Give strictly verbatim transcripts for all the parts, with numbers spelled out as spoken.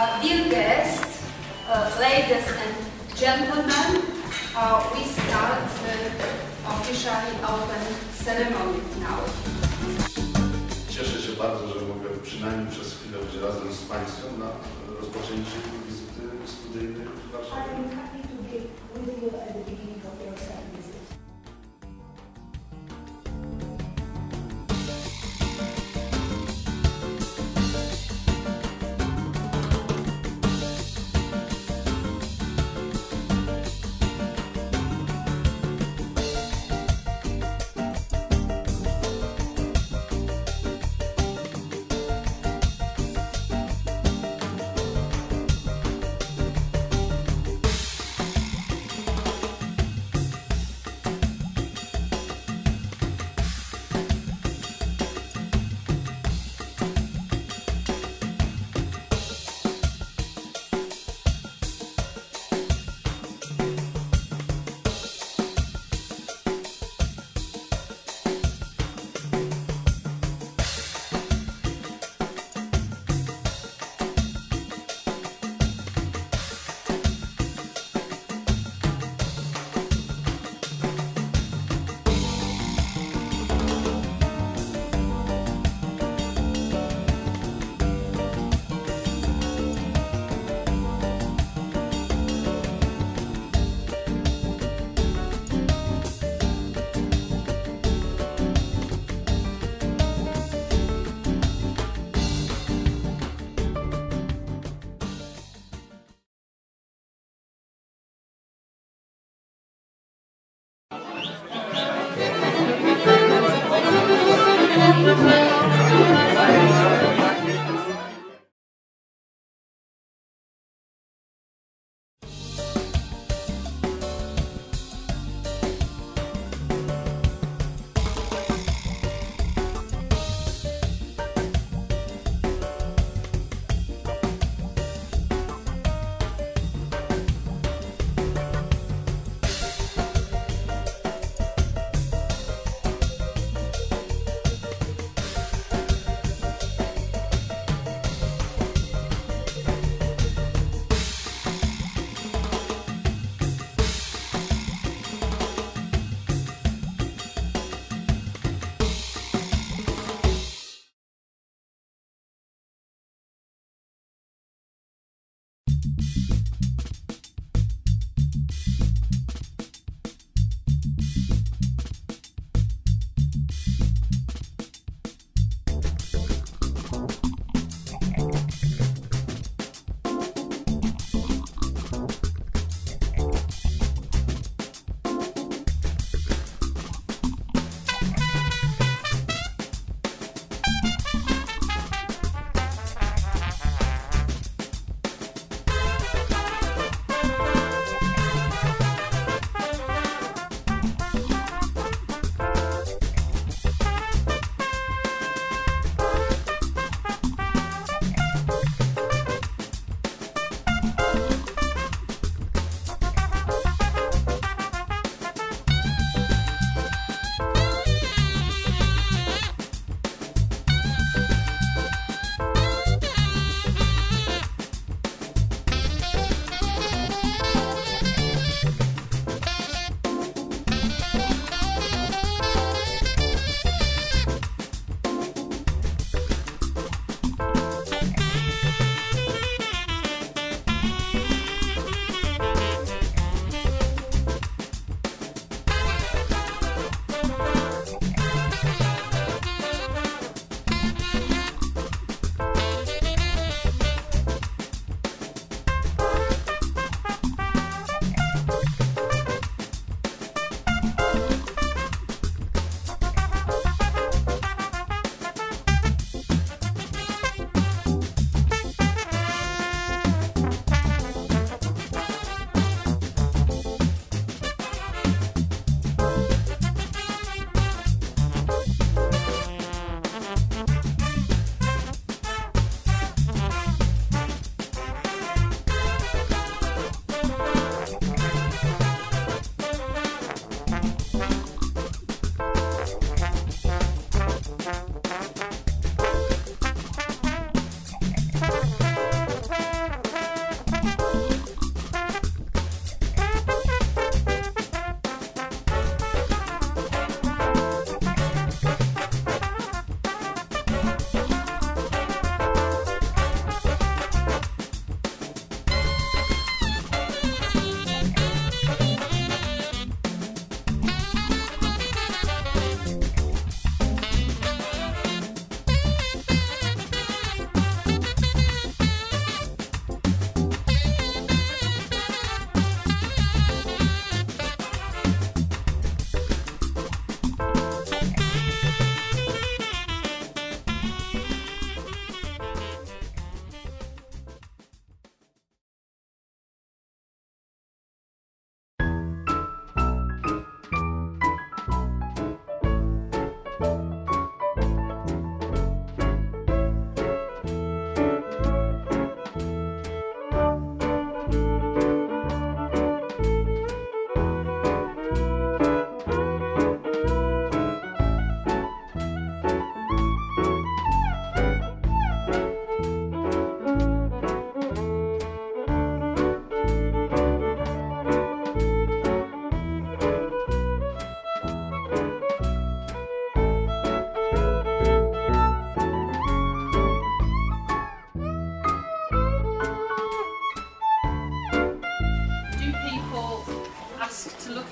Uh, dear guests, uh, ladies and gentlemen, uh, we start the officially open ceremony now. Cieszę się bardzo, że mogę przynajmniej przez chwilę być razem z Państwem na rozpoczęciu wizyty studyjnej w Warszawie. I am happy to be with you at the beginning of your study visit.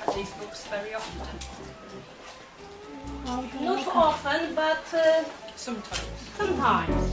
at these books very often. Okay. Not often, but uh, sometimes. Sometimes.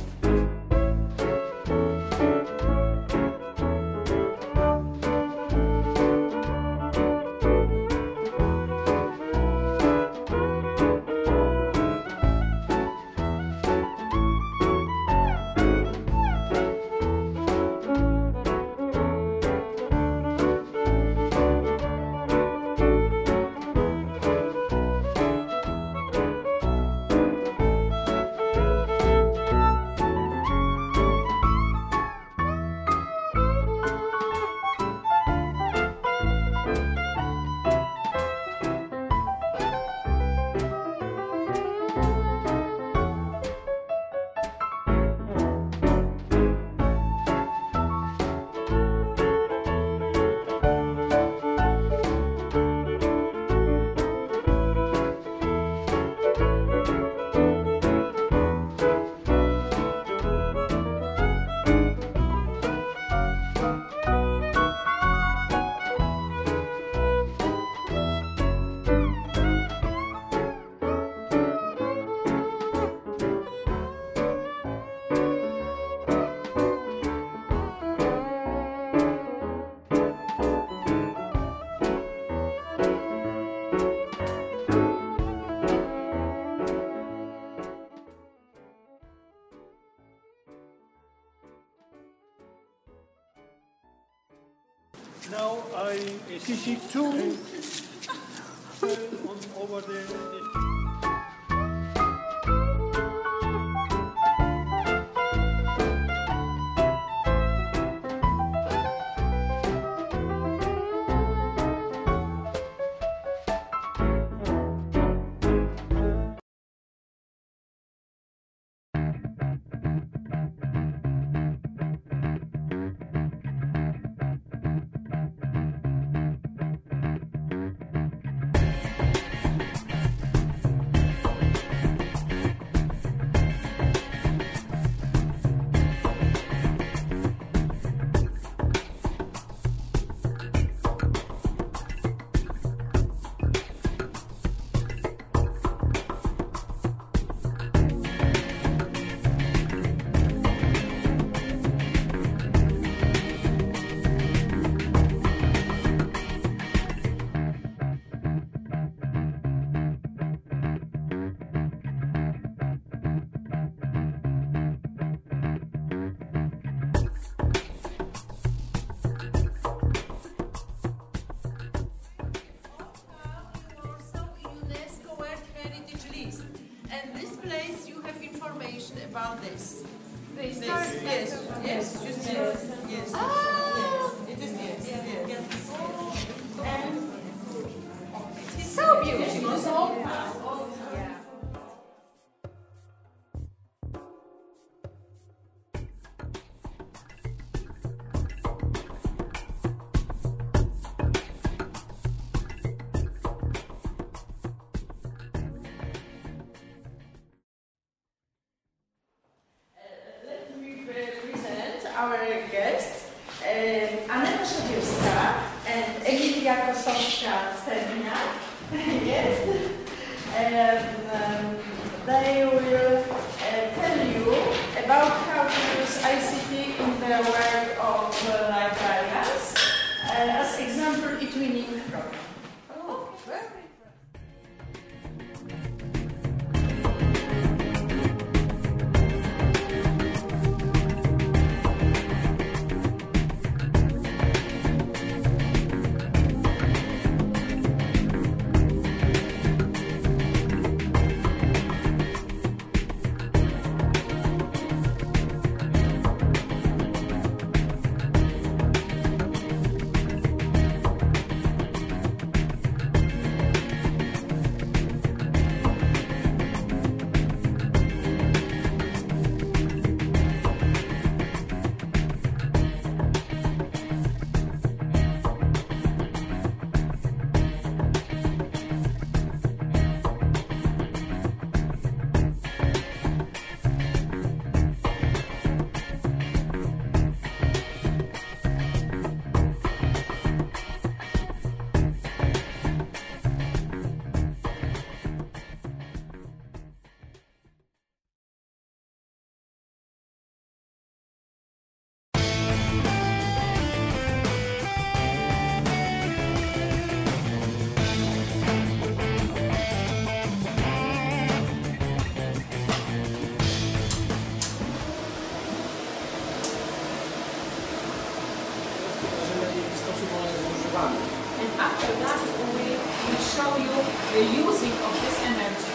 Now I teach two on over the. About this. This. This. Yes. Yes. Yes. Yes. Yes. Yes. Ah. Yes. It is yes. Yes. Yes. Yes. Oh. And it is so beautiful. Yes. Yes. Our guests, uh, Aneta Szadziewska and Emilia Kosowska-Stebina. Yes. Um, um, they will uh, tell you about how to use I C T in the work of uh, librarians, uh, as example, e-twinning program. show you the using of this energy.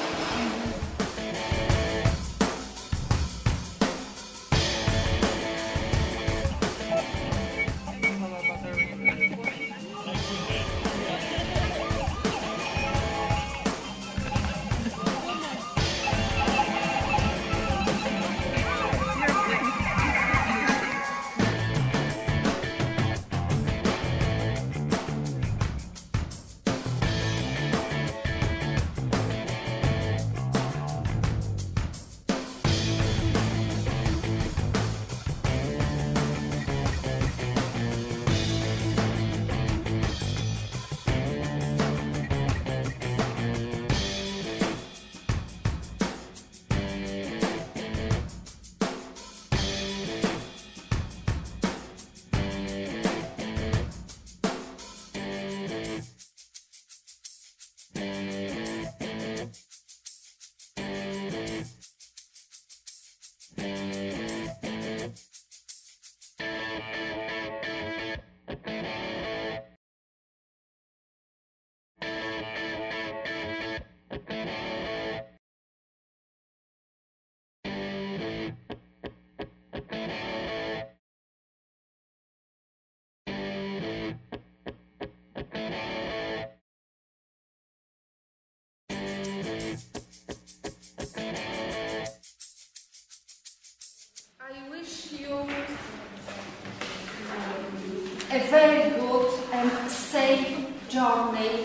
A very good and safe journey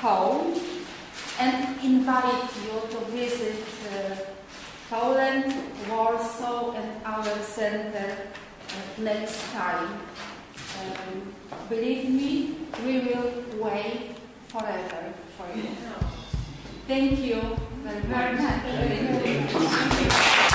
home, and invite you to visit uh, Poland, Warsaw and our center uh, next time. Um, believe me, we will wait forever for you. Thank you very much. Thank you.